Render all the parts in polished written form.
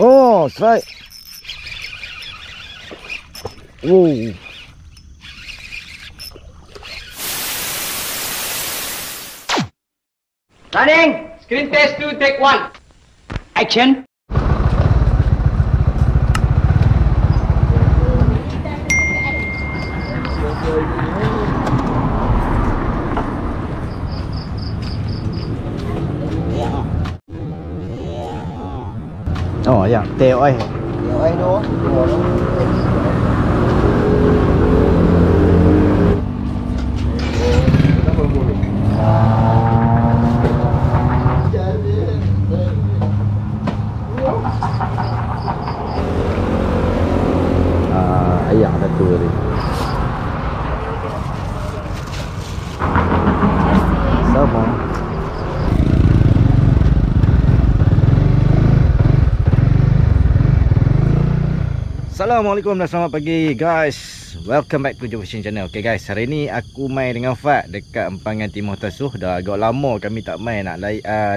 Oh, strike. Wow. Running. Screen test 2, take 1. Action. Oh ya, teoi. Teoi doh. Ayah ada tu ni. Sama. Assalamualaikum dan selamat pagi guys. Welcome back to Joe Fishing Channel. Okay guys, hari ni aku main dengan Fat dekat Empangan Timah Tasoh. Dah agak lama kami tak main nak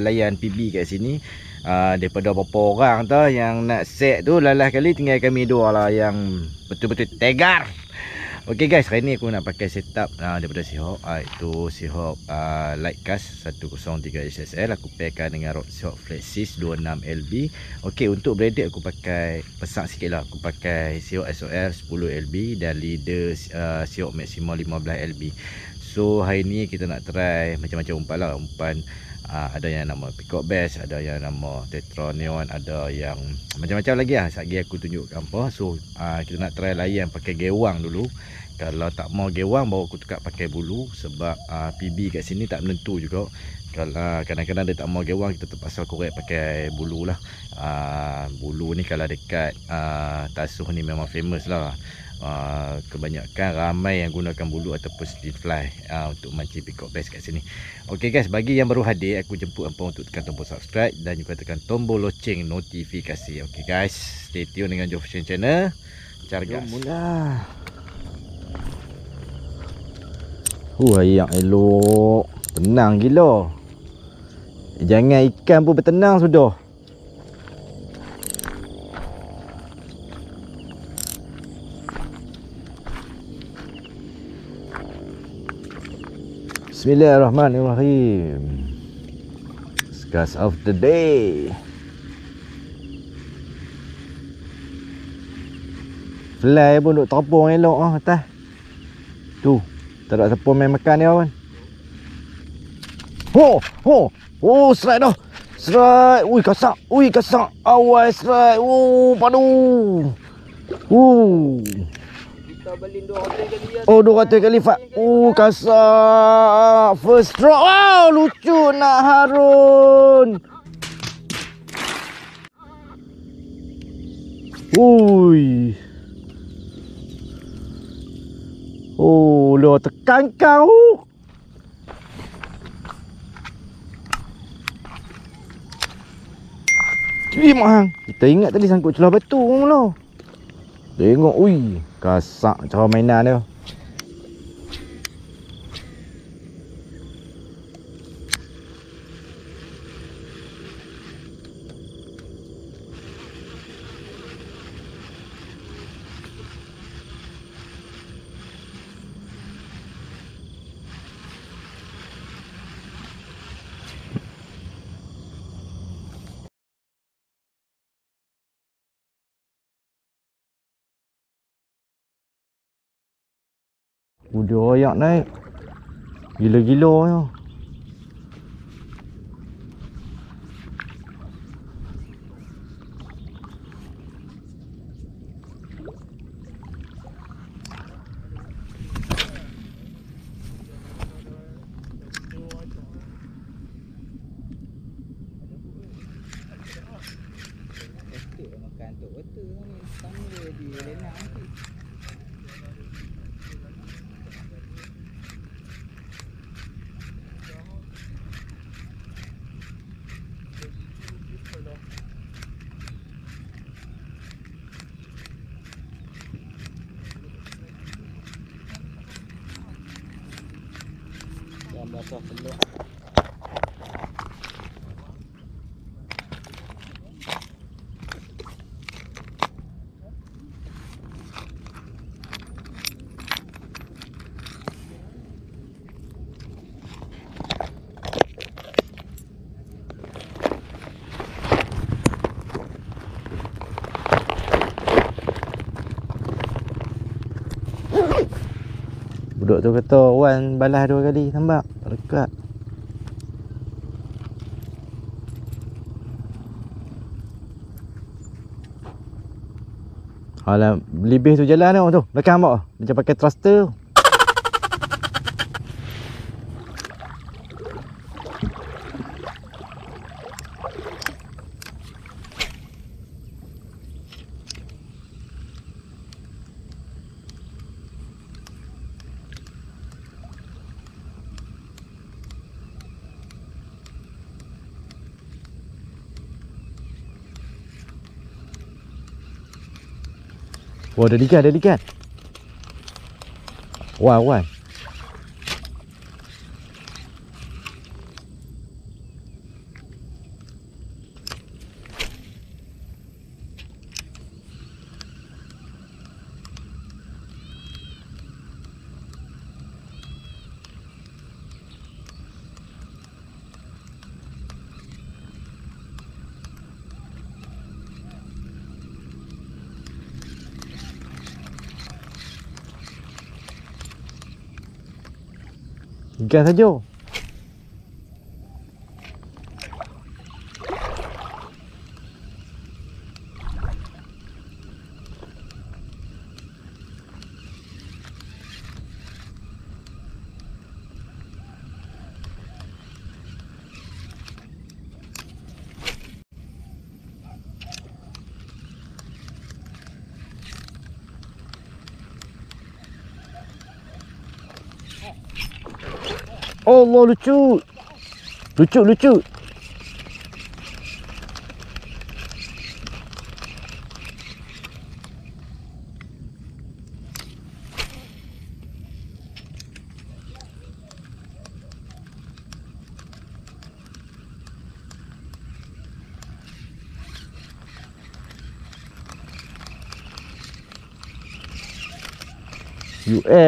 layan PB kat sini. Daripada berapa orang tu yang nak set tu, lalas kali tinggal kami dua lah yang betul-betul tegar. Okay guys, hari ni aku nak pakai setup daripada Seahawk. Itu Seahawk Lightcast 103 SSL. Aku pairkan dengan rod Seahawk Flexis 26 LB. Okay, untuk braided aku pakai pesat sikit lah. Aku pakai Seahawk SOL 10 LB dan leader Seahawk Maxima 15 LB. So, hari ni kita nak try macam-macam umpan lah. Umpan ada yang nama Peacock Bass, ada yang nama Tetra Neon, ada yang macam-macam lagi lah. Sekejap aku tunjuk apa. So kita nak try layan pakai gewang dulu. Kalau tak mau gewang baru aku tukar pakai bulu. Sebab PB kat sini tak menentu juga. Kalau kadang-kadang dia tak mau gewang, kita terpaksa korek pakai bulu lah. Bulu ni kalau dekat Tasoh ni memang famous lah. Kebanyakan ramai yang gunakan bulu ataupun spin fly untuk mancing Peacock Bass kat sini. Ok guys, bagi yang baru hadir, aku jemput hangpa untuk tekan tombol subscribe dan juga tekan tombol loceng notifikasi. Ok guys, stay tune dengan Joe Fishing Channel. Cargas. Mula. Ayang elok. Tenang gila. Jangan ikan pun bertenang sudah. Bismillahirrahmanirrahim. Cast of the day. Fly pun duk terpung elok ah atas. Tu, tak ada siapa main makan dia pun. Ho, ho. Oh, strike dah. Strike. Ui, kasar. Ui, kasar. Awal strike. Oh, padu. Oh. Oh, 200 kali Fat. Oh, kasar. First drop. Wow, lucu nak Harun. Ui. Oh, lo tekan kau. Cuma kita ingat tadi sangkut celah batu mula. Tengok, ui, kasak cara mainan dia. Udah royak naik. Gila-gila ya. tu kata Wan balas dua kali. Nampak? Dekat. Alah, libih tu jalan tengok tu. Belakang nampak? Macam pakai thruster. Wah, ada ikan, ada ikan. Wah, wah. Ikan saja. Allah, lucu. Lucu, lucu.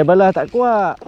Balas tak kuat.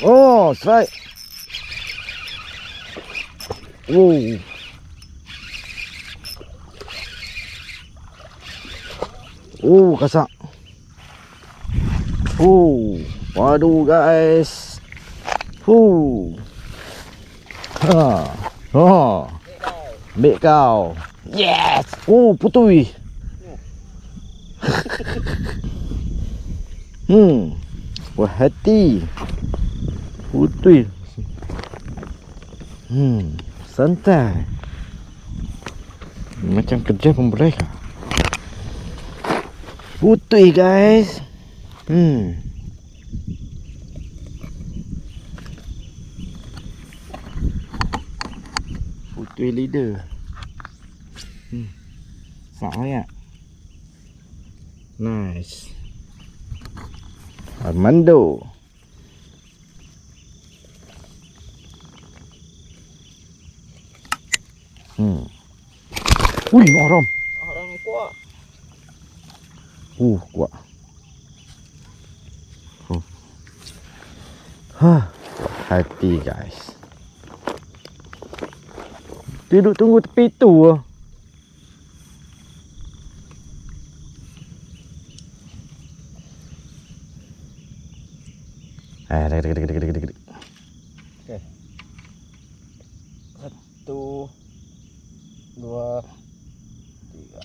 Oh, strike. Whoa. Oh, kasar. Oh, waduh guys. Oh. Ha. Oh. Ambil kau. Yes. Oh, putui. Wah, hati. Putih. Santai. Macam kerja pembelah. Putih guys. Putih leader. Sangat. Nice. Armando. Wih, haram. Haram kuat. Kuat. Hah, hati guys. Dia duduk tunggu tepi tu. Dekat. Okey. 1, 2, 3.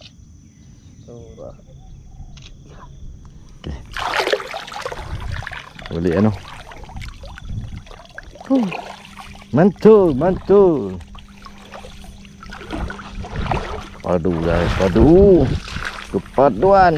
Surah. Okey. Boleh anu. Mantul. Padu guys, padu. Kepaduan.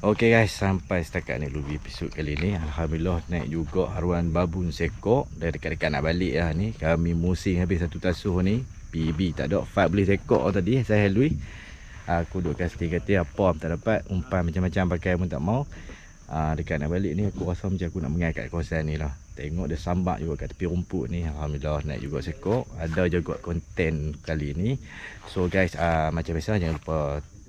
Okey guys, sampai setakat ni dulu episod kali ni. Alhamdulillah naik juga haruan babun sekok. Dah dekat-dekat nak balik lah ni. Kami musing habis satu tasoh ni. PB tak ada. Fat beli sekok tadi. Saya halui. Aku duduk kati-kati. Apa pun tak dapat. Umpan macam-macam pakai pun tak mau. Dekat nak balik ni aku rasa macam aku nak mengai kat kawasan ni lah. Tengok dia sambak juga kat tepi rumput ni. Alhamdulillah naik juga sekok. Ada juga konten kali ni. So guys, macam biasa jangan lupa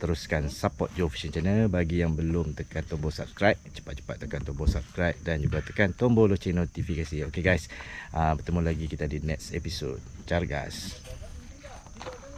teruskan support Joe Fishing Channel. Bagi yang belum tekan tombol subscribe, cepat-cepat tekan tombol subscribe dan juga tekan tombol loceng notifikasi. Okey guys, bertemu lagi kita di next episode. Chargas.